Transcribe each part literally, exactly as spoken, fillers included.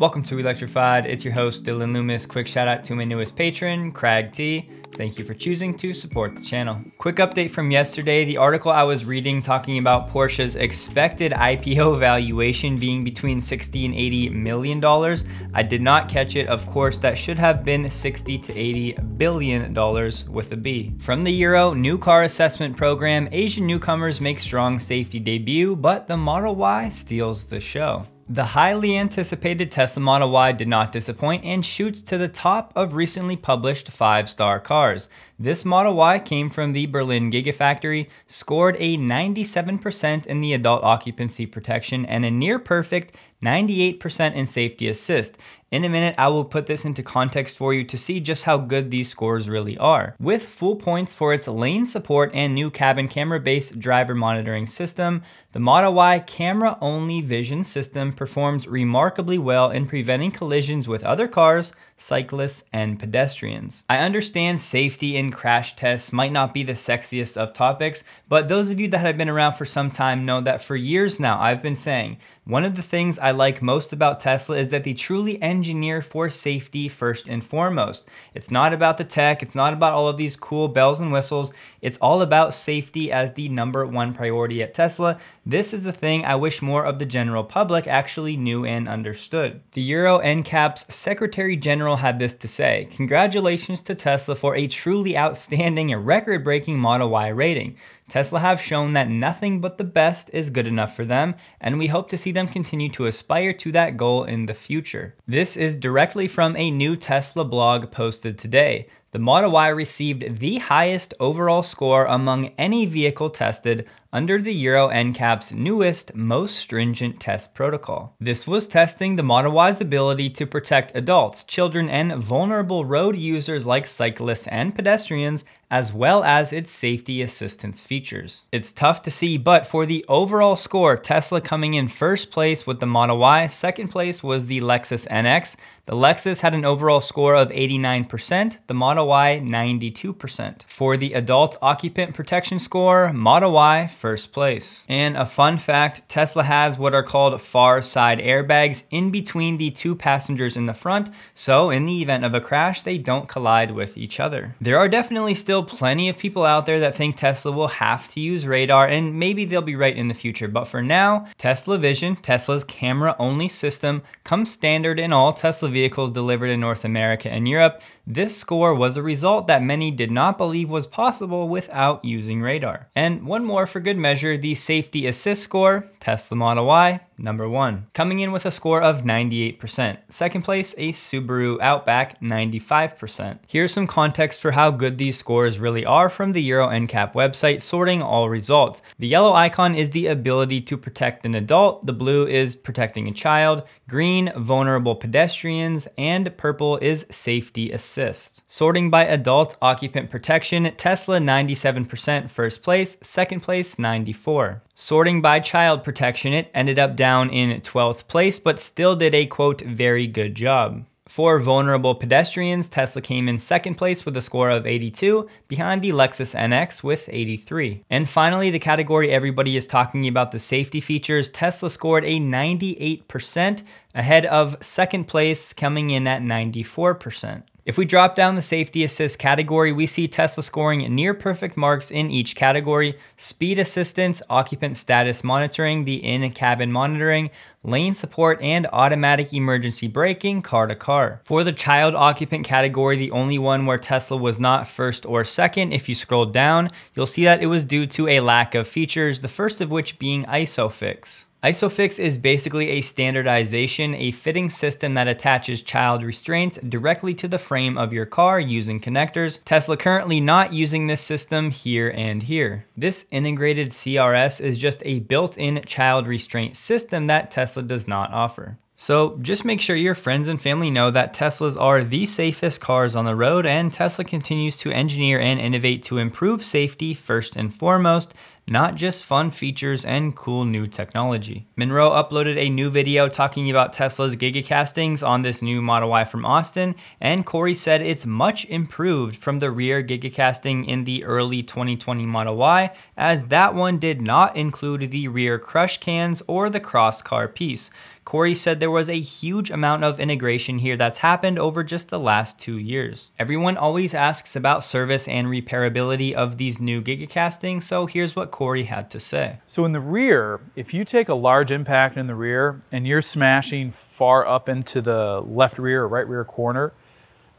Welcome to Electrified. It's your host, Dylan Loomis. Quick shout out to my newest patron, Craig T. Thank you for choosing to support the channel. Quick update from yesterday. The article I was reading talking about Porsche's expected I P O valuation being between sixty and eighty million dollars. I did not catch it. Of course, that should have been sixty to eighty billion dollars with a B. From the Euro New Car Assessment Program, Asian newcomers make strong safety debut, but the Model Y steals the show. The highly anticipated Tesla Model Y did not disappoint and shoots to the top of recently published five-star cars. This Model Y came from the Berlin Gigafactory, scored a ninety-seven percent in the adult occupancy protection and a near-perfect ninety-eight percent in safety assist. In a minute, I will put this into context for you to see just how good these scores really are. With full points for its lane support and new cabin camera-based driver monitoring system, the Model Y camera-only vision system performs remarkably well in preventing collisions with other cars, cyclists, and pedestrians. I understand safety and crash tests might not be the sexiest of topics, but those of you that have been around for some time know that for years now I've been saying, one of the things I like most about Tesla is that they truly engineer for safety first and foremost. It's not about the tech, it's not about all of these cool bells and whistles, it's all about safety as the number one priority at Tesla. This is the thing I wish more of the general public actually knew and understood. The Euro N CAP's Secretary General had this to say: "Congratulations to Tesla for a truly outstanding and record-breaking Model Y rating. Tesla have shown that nothing but the best is good enough for them, and we hope to see them continue to aspire to that goal in the future." This is directly from a new Tesla blog posted today. The Model Y received the highest overall score among any vehicle tested under the Euro N CAP's newest, most stringent test protocol. This was testing the Model Y's ability to protect adults, children, and vulnerable road users like cyclists and pedestrians, as well as its safety assistance features. It's tough to see, but for the overall score, Tesla coming in first place with the Model Y, second place was the Lexus N X. The Lexus had an overall score of eighty-nine percent, the Model Y ninety-two percent. For the adult occupant protection score, Model Y first place. And a fun fact, Tesla has what are called far side airbags in between the two passengers in the front, so in the event of a crash, they don't collide with each other. There are definitely still plenty of people out there that think Tesla will have to use radar, and maybe they'll be right in the future, but for now, Tesla Vision, Tesla's camera-only system, comes standard in all Tesla vehicles delivered in North America and Europe. This score was a result that many did not believe was possible without using radar. And one more for good measure, the safety assist score, Tesla Model Y, number one. Coming in with a score of ninety-eight percent. Second place, a Subaru Outback, ninety-five percent. Here's some context for how good these scores really are from the Euro N CAP website, sorting all results. The yellow icon is the ability to protect an adult, the blue is protecting a child, green, vulnerable pedestrians, and purple is safety assist. Sorting by adult occupant protection, Tesla ninety-seven percent first place, second place ninety-four. Sorting by child protection, it ended up down in twelfth place, but still did a quote, very good job. For vulnerable pedestrians, Tesla came in second place with a score of eighty-two, behind the Lexus N X with eighty-three. And finally, the category everybody is talking about, the safety features, Tesla scored a ninety-eight percent, ahead of second place coming in at ninety-four percent. If we drop down the safety assist category, we see Tesla scoring near perfect marks in each category: speed assistance, occupant status monitoring, the in-cabin monitoring, lane support, and automatic emergency braking car to car. For the child occupant category, the only one where Tesla was not first or second, if you scroll down, you'll see that it was due to a lack of features, the first of which being ISOFIX. ISOFIX is basically a standardization, a fitting system that attaches child restraints directly to the frame of your car using connectors. Tesla currently not using this system here and here. This integrated C R S is just a built-in child restraint system that Tesla does not offer. So just make sure your friends and family know that Teslas are the safest cars on the road, and Tesla continues to engineer and innovate to improve safety first and foremost, not just fun features and cool new technology. Munro uploaded a new video talking about Tesla's Gigacastings on this new Model Y from Austin, and Corey said it's much improved from the rear Gigacasting in the early twenty twenty Model Y, as that one did not include the rear crush cans or the cross car piece. Corey said there was a huge amount of integration here that's happened over just the last two years. Everyone always asks about service and repairability of these new Gigacastings, so here's what Corey had to say. So in the rear, if you take a large impact in the rear and you're smashing far up into the left rear or right rear corner,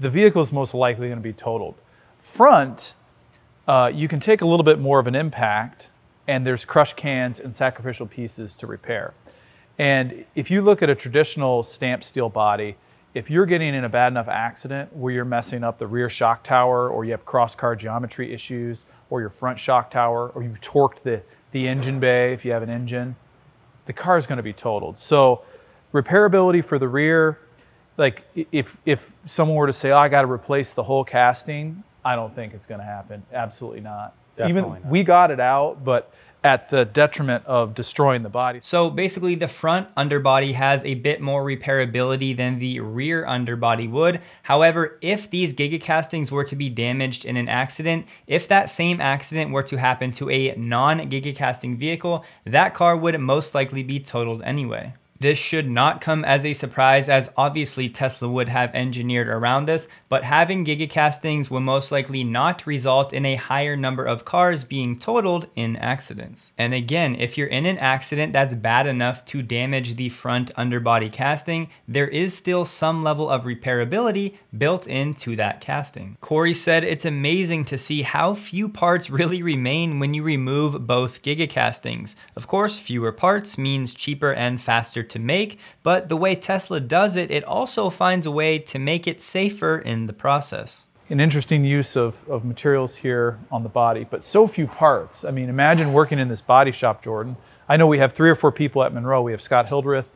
the vehicle is most likely going to be totaled. Front, uh, you can take a little bit more of an impact, and there's crush cans and sacrificial pieces to repair. And if you look at a traditional stamped steel body, if you're getting in a bad enough accident where you're messing up the rear shock tower, or you have cross car geometry issues, or your front shock tower, or you've torqued the, the engine bay, if you have an engine, the car is going to be totaled. So repairability for the rear, like if, if someone were to say, oh, I got to replace the whole casting, I don't think it's going to happen. Absolutely not. Definitely Even not. We got it out, but at the detriment of destroying the body. So basically the front underbody has a bit more repairability than the rear underbody would. However, if these Gigacastings were to be damaged in an accident, if that same accident were to happen to a non-Gigacasting vehicle, that car would most likely be totaled anyway. This should not come as a surprise, as obviously Tesla would have engineered around this, but having Gigacastings will most likely not result in a higher number of cars being totaled in accidents. And again, if you're in an accident that's bad enough to damage the front underbody casting, there is still some level of repairability built into that casting. Corey said it's amazing to see how few parts really remain when you remove both Gigacastings. Of course, fewer parts means cheaper and faster to make, but the way Tesla does it, it also finds a way to make it safer in the process. An interesting use of, of materials here on the body, but so few parts. I mean, imagine working in this body shop, Jordan. I know we have three or four people at Monroe. We have Scott Hildreth,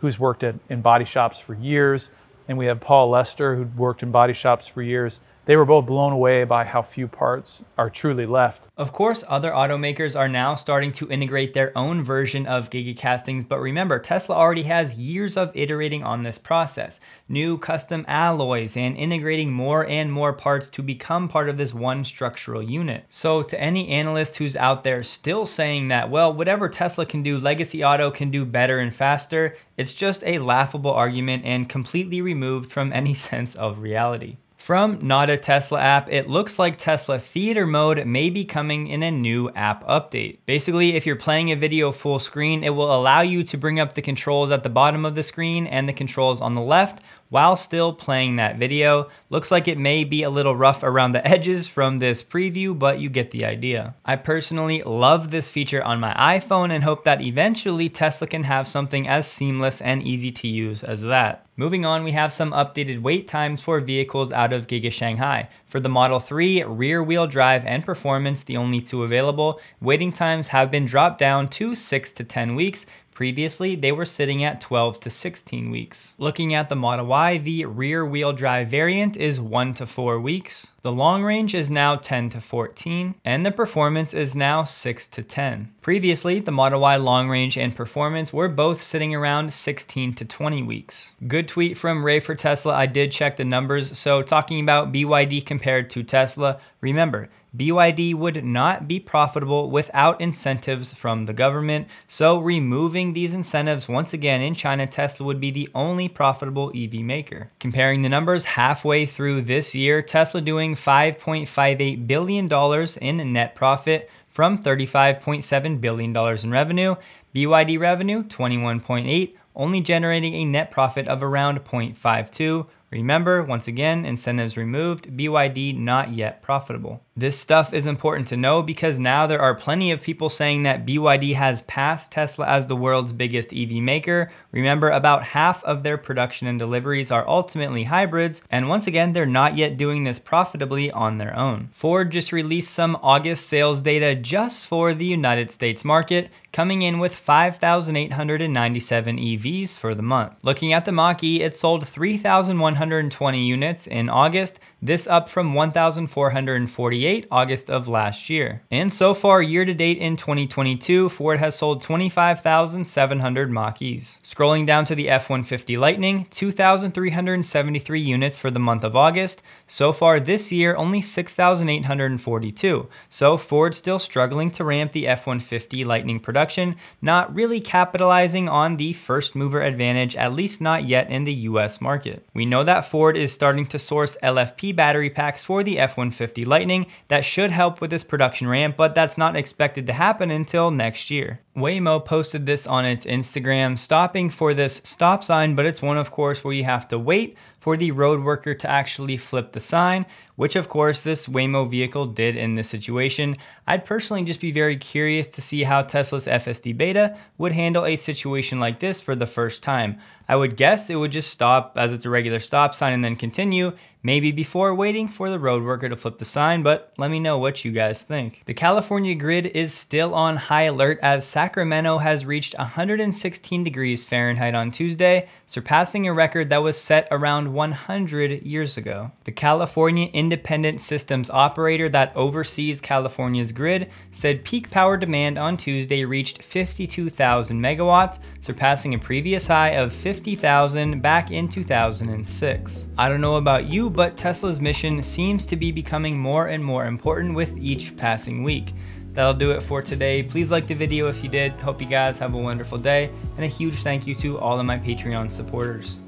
who's worked at, in body shops for years, and we have Paul Lester, who'd worked in body shops for years. They were both blown away by how few parts are truly left. Of course, other automakers are now starting to integrate their own version of Gigacastings, but remember, Tesla already has years of iterating on this process. New custom alloys and integrating more and more parts to become part of this one structural unit. So to any analyst who's out there still saying that, well, whatever Tesla can do, legacy auto can do better and faster, it's just a laughable argument and completely removed from any sense of reality. From Not a Tesla App, it looks like Tesla Theater Mode may be coming in a new app update. Basically, if you're playing a video full screen, it will allow you to bring up the controls at the bottom of the screen and the controls on the left while still playing that video. Looks like it may be a little rough around the edges from this preview, but you get the idea. I personally love this feature on my iPhone and hope that eventually Tesla can have something as seamless and easy to use as that. Moving on, we have some updated wait times for vehicles out of Giga Shanghai. For the Model three, rear-wheel drive and performance, the only two available, waiting times have been dropped down to six to ten weeks. Previously, they were sitting at twelve to sixteen weeks. Looking at the Model Y, the rear-wheel drive variant is one to four weeks. The long range is now ten to fourteen, and the performance is now six to ten. Previously, the Model Y long range and performance were both sitting around sixteen to twenty weeks. Good tweet from Ray for Tesla. I did check the numbers. So talking about B Y D compared to Tesla, remember, B Y D would not be profitable without incentives from the government, so removing these incentives once again in China, Tesla would be the only profitable E V maker. Comparing the numbers halfway through this year, Tesla doing five point five eight billion dollars in net profit from thirty-five point seven billion dollars in revenue, B Y D revenue twenty-one point eight, only generating a net profit of around zero point five two. Remember, once again, incentives removed, B Y D not yet profitable. This stuff is important to know because now there are plenty of people saying that B Y D has passed Tesla as the world's biggest E V maker. Remember, about half of their production and deliveries are ultimately hybrids, and once again, they're not yet doing this profitably on their own. Ford just released some August sales data just for the United States market, coming in with five thousand eight hundred ninety-seven E Vs for the month. Looking at the Mach-E, it sold three thousand one hundred one thousand nine hundred twenty units in August, this up from one thousand four hundred forty-eight August of last year. And so far year to date in twenty twenty-two, Ford has sold twenty-five thousand seven hundred Mach-Es. Scrolling down to the F one fifty Lightning, two thousand three hundred seventy-three units for the month of August. So far this year, only six thousand eight hundred forty-two. So Ford still struggling to ramp the F one fifty Lightning production, not really capitalizing on the first mover advantage, at least not yet in the U S market. We know that Ford is starting to source L F P battery packs for the F one fifty Lightning that should help with this production ramp, but that's not expected to happen until next year. Waymo posted this on its Instagram, stopping for this stop sign, but it's one of course where you have to wait for the road worker to actually flip the sign, which of course this Waymo vehicle did in this situation. I'd personally just be very curious to see how Tesla's F S D beta would handle a situation like this for the first time. I would guess it would just stop as it's a regular stop sign and then continue, maybe before waiting for the road worker to flip the sign, but let me know what you guys think. The California grid is still on high alert as Sacramento has reached one hundred sixteen degrees Fahrenheit on Tuesday, surpassing a record that was set around one hundred years ago. The California Independent Systems Operator that oversees California's grid said peak power demand on Tuesday reached fifty-two thousand megawatts, surpassing a previous high of fifty thousand back in two thousand six. I don't know about you, but Tesla's mission seems to be becoming more and more important with each passing week. That'll do it for today. Please like the video if you did. Hope you guys have a wonderful day, and a huge thank you to all of my Patreon supporters.